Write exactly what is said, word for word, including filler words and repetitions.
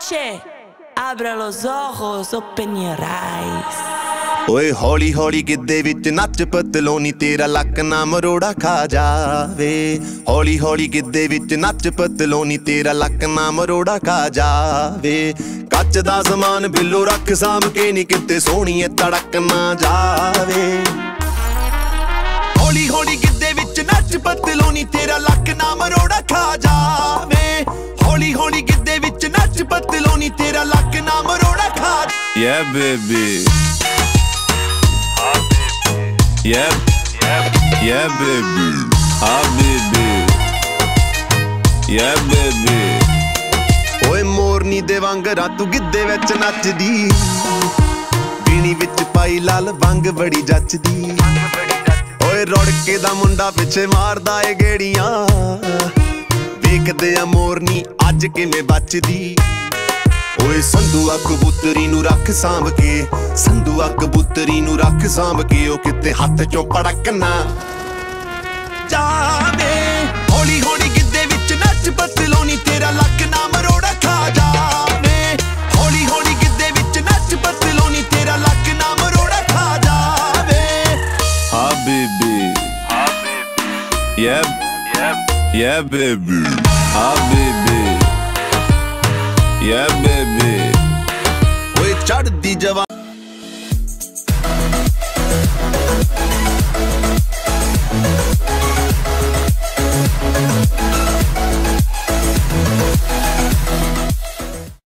noche, abra los ojos, open your eyes। ओए हौली हौली गिद्धे विच नच पतलोनी तेरा लक ना मरोड़ा खा जावे। हौली हौली गिद्धे विच नच पतलोनी तेरा लक ना मरोड़ा खा जावे। कच दा समान बिल्लो रख साम के नी किते सोहणीए तड़क ना जावे। हौली हौली गिद्धे विच नच पतलोनी तेरा लक ना मरोड़ा खा जावे। हौली हौली गिद्धे विच नच पतलोनी तेरा लक ना मरोड़ा खा। Yeah baby, ah baby, yeah yeah baby, ah baby, yeah baby। ओए मोरनी दे वांग रातू गिद्धे विच नचदी, बीणी विच पाई लाल वांग बड़ी जचदी। ओए रौड़के दा मुंडा पिछे मारदा ए गेड़ियां, देखदे आ मोरनी अज किवें बचदी। ओए संधुआ कबूतरी नू रख सांभ के, संधुआ कबूतरी नू रख सांभ के, ओ किते हथ चों पड़क ना जावे। हौली हौली गिद्धे विच नच पतलोनी तेरा लक ना मरोड़ा खा जावे। हौली हौली गिद्धे विच नच पतलोनी तेरा लक ना मरोड़ा खा जावे। हाँ बेबी, हाँ baby, yup yup, yeah baby, ah baby, yeah baby।